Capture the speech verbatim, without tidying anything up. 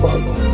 follow.